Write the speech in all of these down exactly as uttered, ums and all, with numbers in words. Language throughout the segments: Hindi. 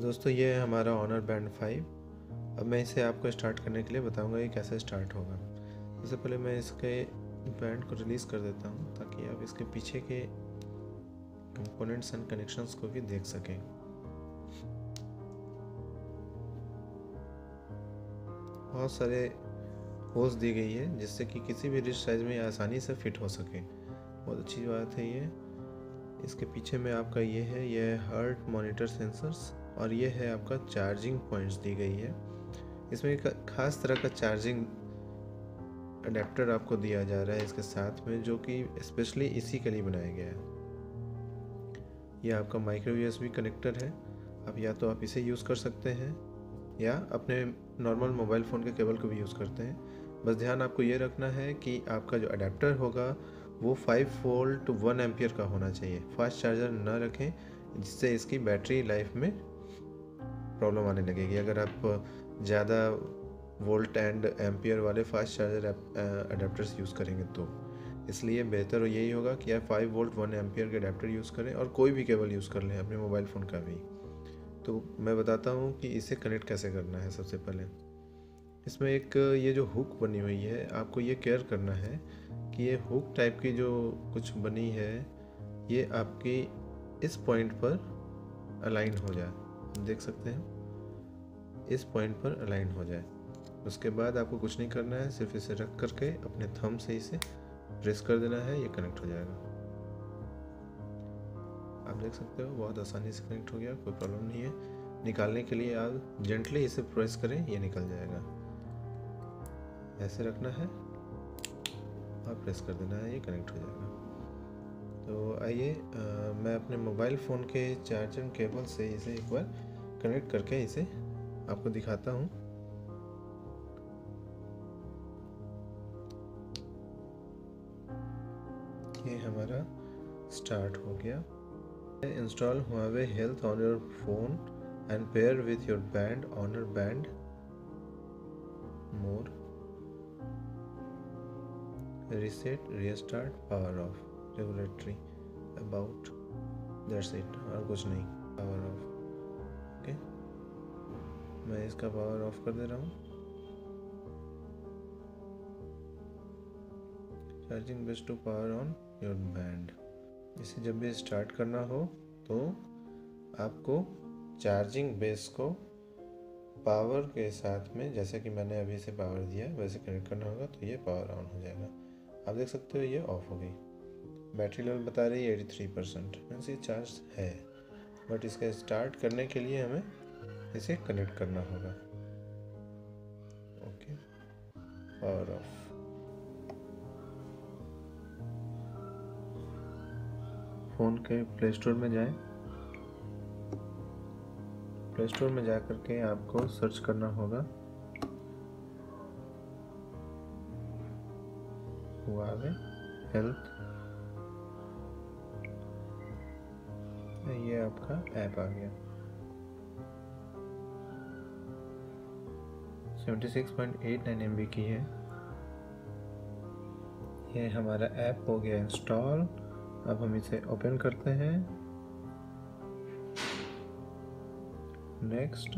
दोस्तों ये है हमारा ऑनर बैंड फाइव। अब मैं इसे आपको स्टार्ट करने के लिए बताऊंगा ये कैसे स्टार्ट होगा। सबसे पहले मैं इसके बैंड को रिलीज़ कर देता हूँ ताकि आप इसके पीछे के कंपोनेंट्स एंड कनेक्शंस को भी देख सकें। बहुत सारे होल्स दी गई है जिससे कि किसी भी रिस्ट साइज में आसानी से फिट हो सके। बहुत अच्छी बात है ये। इसके पीछे में आपका ये है ये है हार्ट मॉनिटर सेंसर्स और ये है आपका चार्जिंग पॉइंट्स दी गई है। इसमें एक खास तरह का चार्जिंग अडेप्टर आपको दिया जा रहा है इसके साथ में, जो कि स्पेशली इसी के लिए बनाया गया है। यह आपका माइक्रो यूएसबी कनेक्टर है। अब या तो आप इसे यूज़ कर सकते हैं या अपने नॉर्मल मोबाइल फ़ोन के केबल को भी यूज़ करते हैं। बस ध्यान आपको ये रखना है कि आपका जो अडेप्टर होगा वो पाँच वोल्ट वन एम्पियर का होना चाहिए। फास्ट चार्जर ना रखें जिससे इसकी बैटरी लाइफ में प्रॉब्लम आने लगेगी। अगर आप ज़्यादा वोल्ट एंड एम्पियर वाले फास्ट चार्जर अडेप्टर्स यूज़ करेंगे तो इसलिए बेहतर यही होगा कि आप पाँच वोल्ट वन एम्पियर के अडेप्टर यूज़ करें और कोई भी केबल यूज़ कर लें, अपने मोबाइल फ़ोन का भी। तो मैं बताता हूँ कि इसे कनेक्ट कैसे करना है। सबसे पहले इसमें एक ये जो हुक बनी हुई है, आपको ये केयर करना है कि ये हुक टाइप की जो कुछ बनी है ये आपकी इस पॉइंट पर अलाइन हो जाए। देख सकते हैं इस पॉइंट पर अलाइन हो जाए। उसके बाद आपको कुछ नहीं करना है, सिर्फ इसे रख करके अपने थंब से इसे प्रेस कर देना है, ये कनेक्ट हो जाएगा। आप देख सकते हो बहुत आसानी से कनेक्ट हो गया, कोई प्रॉब्लम नहीं है। निकालने के लिए आप जेंटली इसे प्रेस करें, ये निकल जाएगा। ऐसे रखना है और प्रेस कर देना है, ये कनेक्ट हो जाएगा। तो आइए मैं अपने मोबाइल फ़ोन के चार्जर केबल से इसे एक बार कनेक्ट करके इसे आपको दिखाता हूँ। ये हमारा स्टार्ट हो गया। Install Huawei Health on your phone and pair with your band Honor Band More. Reset, restart, power off, regulatory, about, that's it और कुछ नहीं। Power off, okay? मैं इसका power off कर दे रहा हूँ। Charging base to power on your band. इसे जब भी स्टार्ट करना हो तो आपको चार्जिंग बेस को पावर के साथ में, जैसे कि मैंने अभी इसे पावर दिया वैसे कनेक्ट करना होगा, तो ये पावर ऑन हो जाएगा। आप देख सकते हो ये ऑफ हो गई। बैटरी लेवल बता रही है तिरासी परसेंट, मीन्स ये चार्ज है, बट इसका स्टार्ट करने के लिए हमें इसे कनेक्ट करना होगा। Okay, power off. फ़ोन के प्ले स्टोर में जाएं, प्ले स्टोर में जा करके आपको सर्च करना होगा Huawei Health। ये आपका ऐप आ गया। छिहत्तर पॉइंट आठ नौ एम बी की है। ये हमारा ऐप हो गया इंस्टॉल। अब हम इसे ओपन करते हैं, नेक्स्ट,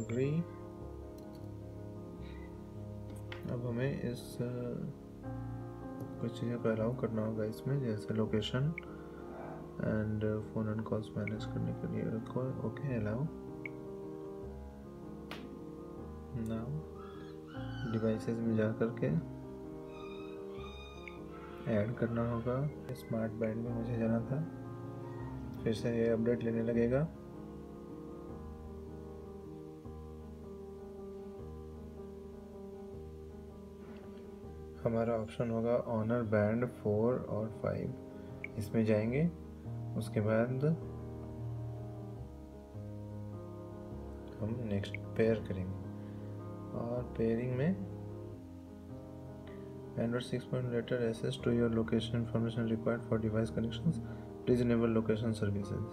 अग्री। अब हमें इस कुछ चीज़ों को अलाउ करना होगा इसमें, जैसे location and phone and calls manage करने के लिए। Okay, allow. नाउ डिवाइसेस में जा करके ऐड करना होगा। स्मार्ट बैंड में मुझे जाना था, फिर से ये अपडेट लेने लगेगा। हमारा ऑप्शन होगा ऑनर बैंड फोर और फाइव, इसमें जाएंगे। उसके बाद हम नेक्स्ट पेयर करेंगे और पेयरिंग में Android six point zero letter access to your location information required for device connections. Please enable location services.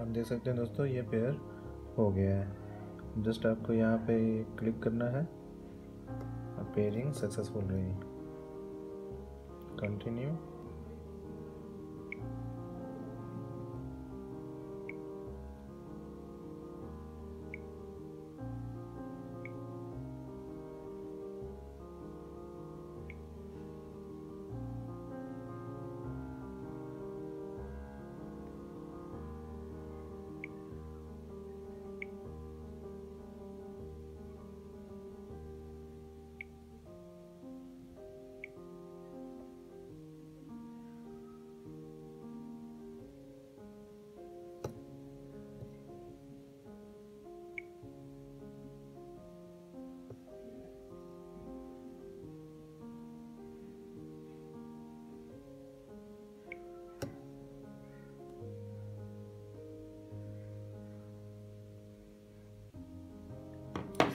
आप देख सकते हैं दोस्तों ये पेयर हो गया है। जस्ट आपको यहाँ पे क्लिक करना है और पेयरिंग सक्सेसफुल रही, कंटिन्यू।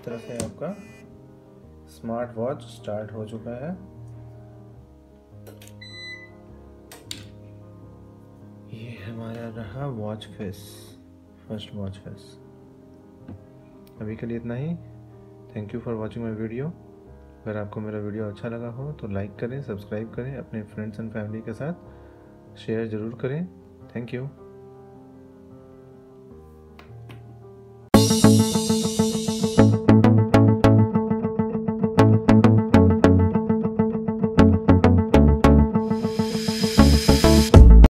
तरह से आपका स्मार्ट वॉच स्टार्ट हो चुका है। ये हमारा रहा watch face, first watch face. अभी के लिए इतना ही। Thank you for watching my video. अगर आपको मेरा वीडियो अच्छा लगा हो तो लाइक करें, सब्सक्राइब करें, अपने फ्रेंड्स एंड फैमिली के साथ शेयर ज़रूर करें। Thank you.